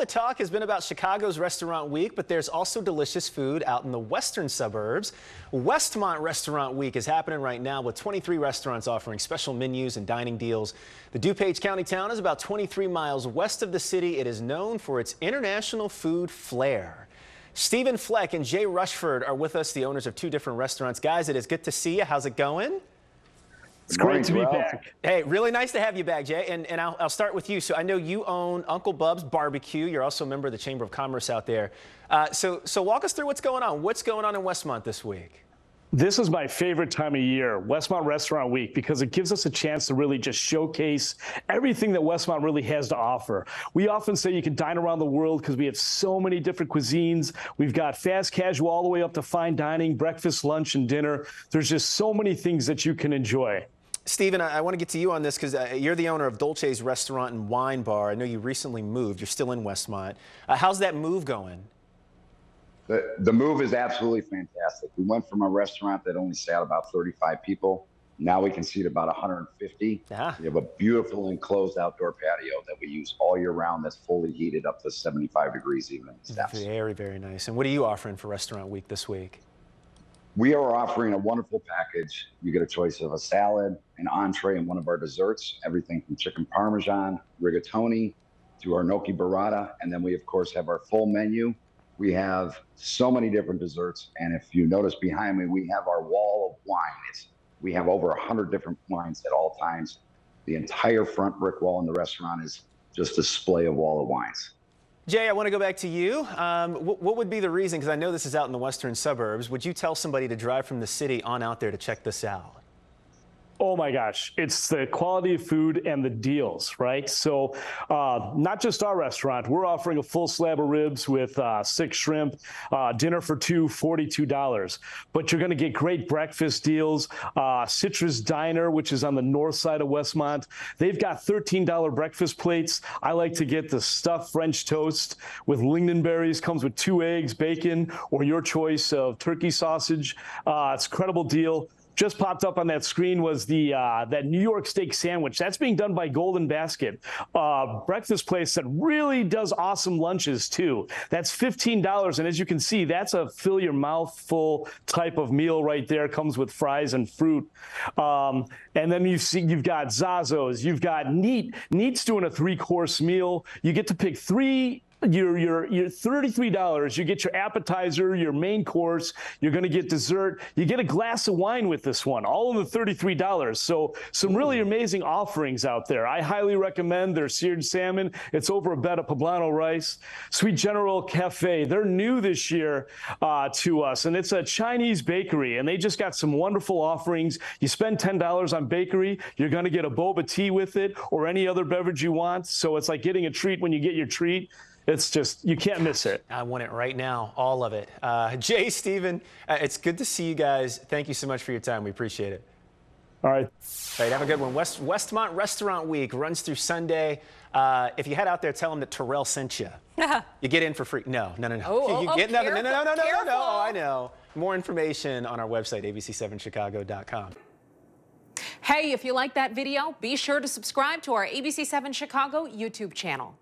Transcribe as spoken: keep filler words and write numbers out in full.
the talk has been about Chicago's Restaurant Week, but there's also delicious food out in the western suburbs. Westmont Restaurant Week is happening right now with twenty-three restaurants offering special menus and dining deals. The DuPage County town is about twenty-three miles west of the city. It is known for its international food flair. Stephen Fleck and Jay Rushford are with us, the owners of two different restaurants. Guys, it is good to see you. How's it going? It's great to be back. Hey, really nice to have you back, Jay. And, and I'll, I'll start with you. So I know you own Uncle Bub's Barbecue. You're also a member of the Chamber of Commerce out there. Uh, so, so walk us through what's going on. What's going on in Westmont this week? This is my favorite time of year, Westmont Restaurant Week, because it gives us a chance to really just showcase everything that Westmont really has to offer. We often say you can dine around the world because we have so many different cuisines. We've got fast casual all the way up to fine dining, breakfast, lunch, and dinner. There's just so many things that you can enjoy. Stephen, I, I want to get to you on this because uh, you're the owner of Dolce's Restaurant and Wine Bar. I know you recently moved. You're still in Westmont. Uh, how's that move going? The, the move is absolutely fantastic. We went from a restaurant that only sat about thirty-five people. Now we can seat about one hundred fifty. Ah. We have a beautiful enclosed outdoor patio that we use all year round that's fully heated up to seventy-five degrees even in the steps. Very, very nice. And what are you offering for Restaurant Week this week? We are offering a wonderful package. You get a choice of a salad, an entree, and one of our desserts. Everything from chicken parmesan, rigatoni, to our gnocchi burrata. And then we, of course, have our full menu. We have so many different desserts, and if you notice behind me, we have our wall of wine. It's, we have over one hundred different wines at all times. The entire front brick wall in the restaurant is just a display of wall of wines. Jay, I want to go back to you. Um, what, what would be the reason, because I know this is out in the western suburbs, would you tell somebody to drive from the city on out there to check this out? Oh my gosh, it's the quality of food and the deals, right? So uh, not just our restaurant, we're offering a full slab of ribs with uh, six shrimp, uh, dinner for two, forty-two dollars. But you're going to get great breakfast deals. Uh, Citrus Diner, which is on the north side of Westmont, they've got thirteen dollar breakfast plates. I like to get the stuffed French toast with lingonberries, comes with two eggs, bacon, or your choice of turkey sausage. Uh, it's an incredible deal. Just popped up on that screen was the uh, that New York steak sandwich. That's being done by Golden Basket, uh, breakfast place that really does awesome lunches too. That's fifteen dollars, and as you can see, that's a fill your mouth full type of meal right there. Comes with fries and fruit, um, and then you see you've got Zazzo's, you've got Neat Neat's doing a three course meal. You get to pick three. Your, your, your thirty-three dollars, you get your appetizer, your main course, you're going to get dessert, you get a glass of wine with this one, all in the thirty-three dollars. So some really amazing offerings out there. I highly recommend their seared salmon. It's over a bed of poblano rice. Sweet General Cafe, they're new this year uh, to us, and it's a Chinese bakery, and they just got some wonderful offerings. You spend ten dollars on bakery, you're going to get a boba tea with it or any other beverage you want. So it's like getting a treat when you get your treat. It's just, you can't miss it. I want it right now, all of it. Uh, Jay, Stephen, uh, it's good to see you guys. Thank you so much for your time. We appreciate it. All right. All right, have a good one. West, Westmont Restaurant Week runs through Sunday. Uh, if you head out there, tell them that Terrell sent you. You get in for free. No, no, no, no. Oh, you oh, get oh, nothing. No, no, no, no, no, no, no. Oh, I know. More information on our website, A B C seven Chicago dot com. Hey, if you like that video, be sure to subscribe to our A B C seven Chicago YouTube channel.